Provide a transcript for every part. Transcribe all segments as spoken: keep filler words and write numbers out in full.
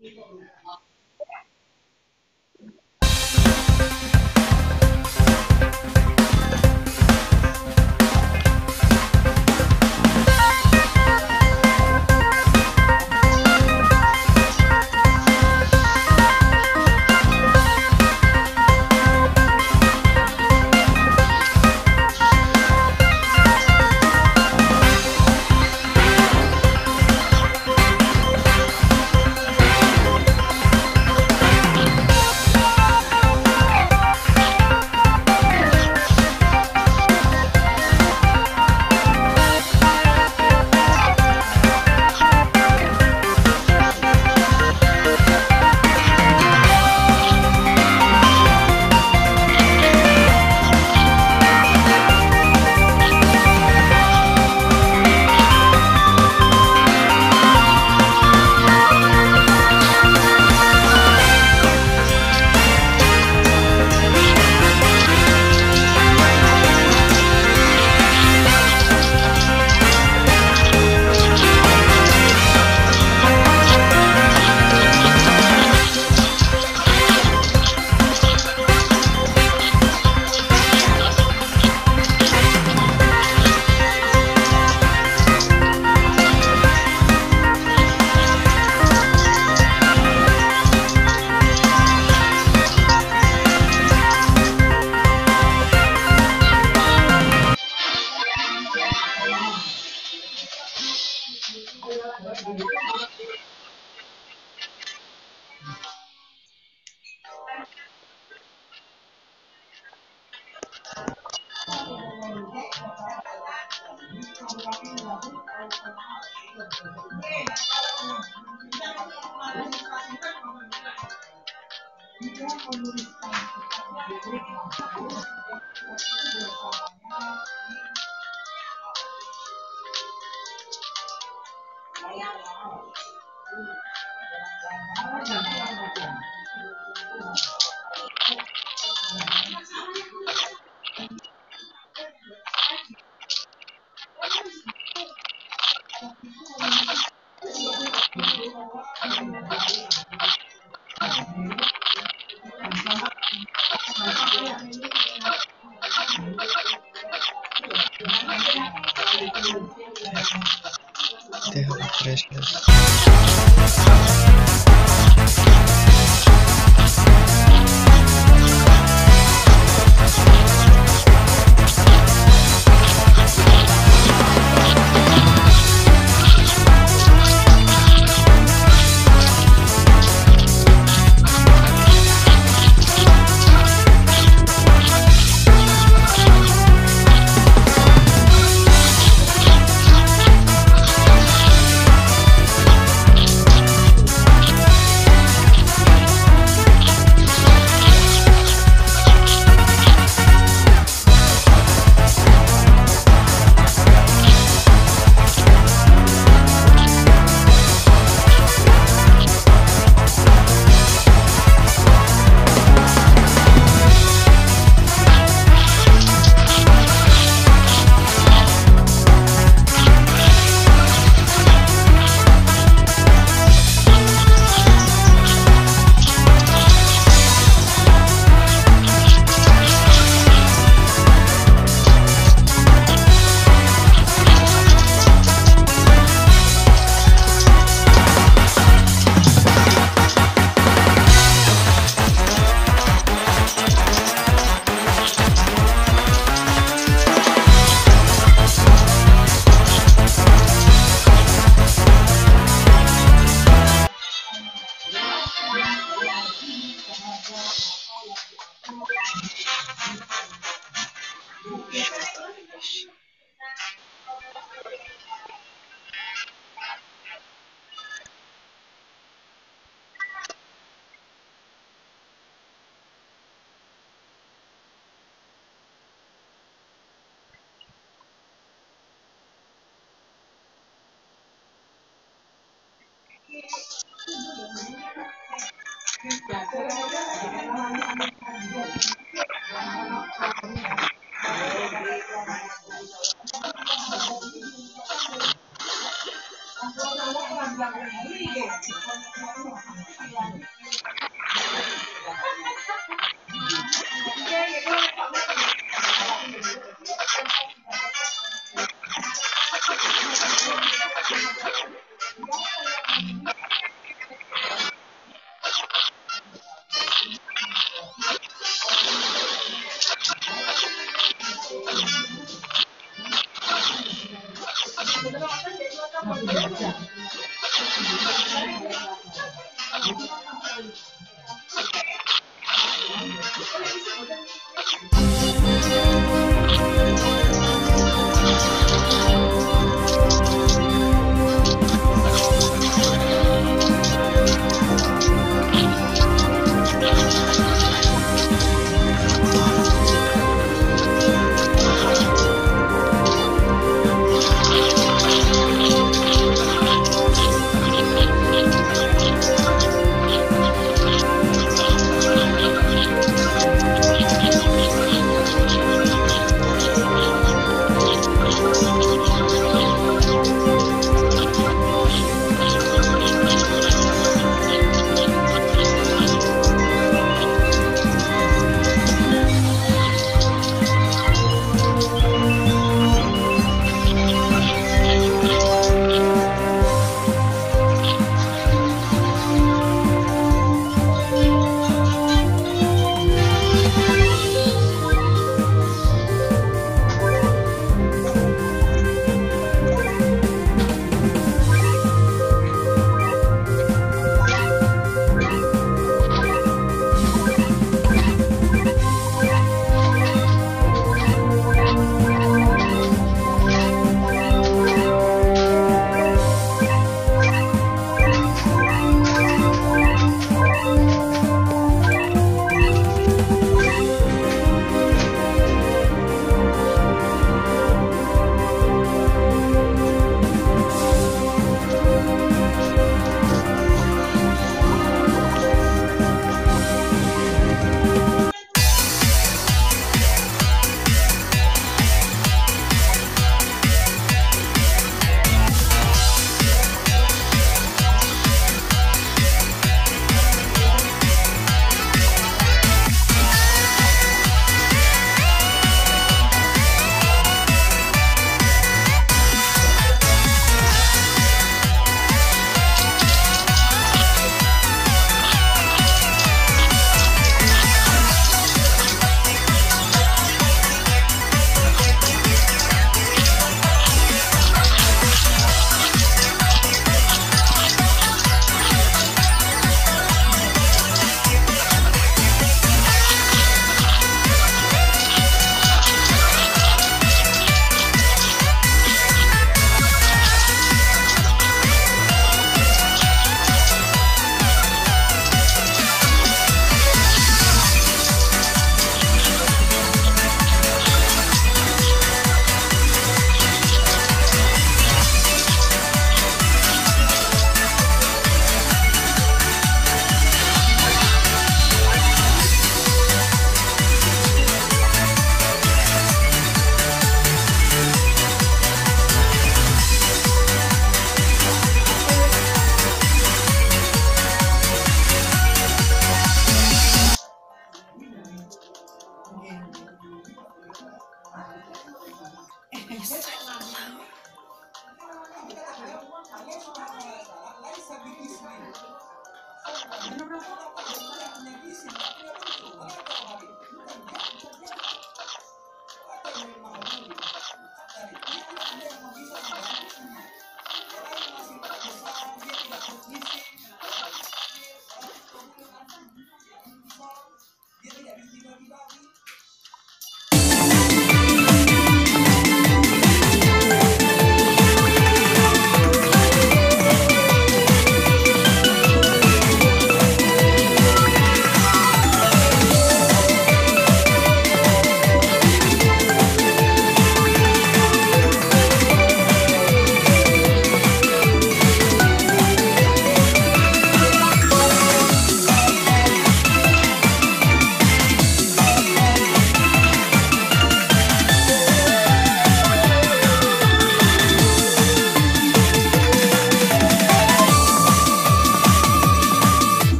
Thank you.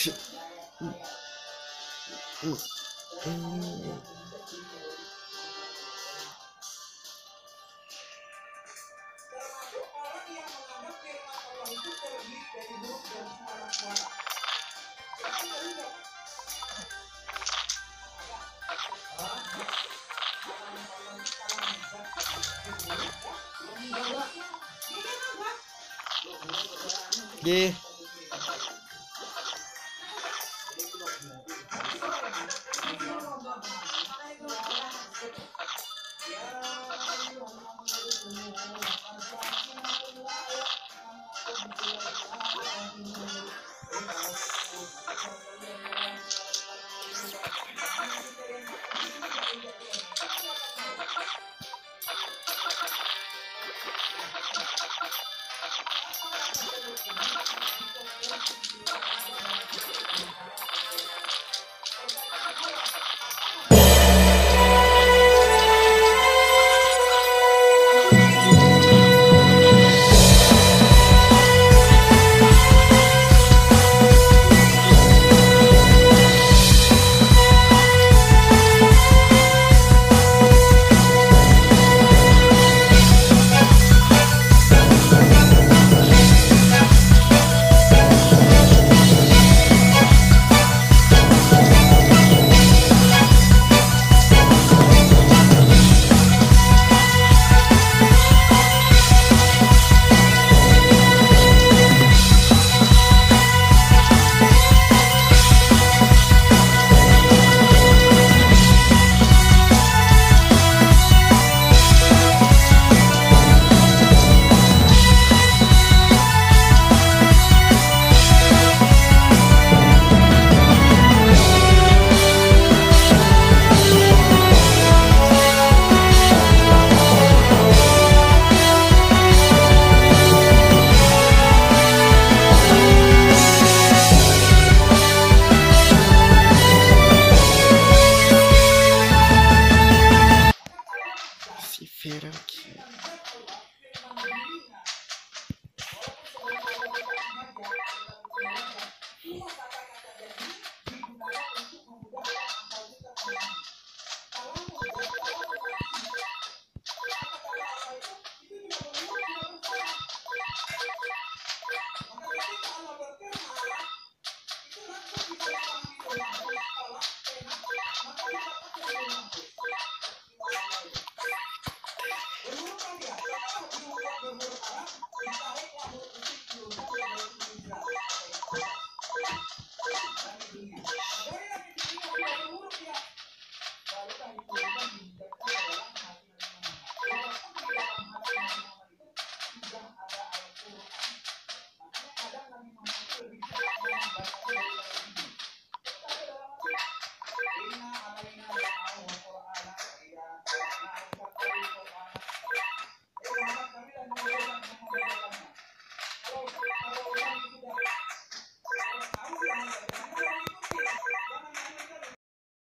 action. Yeah.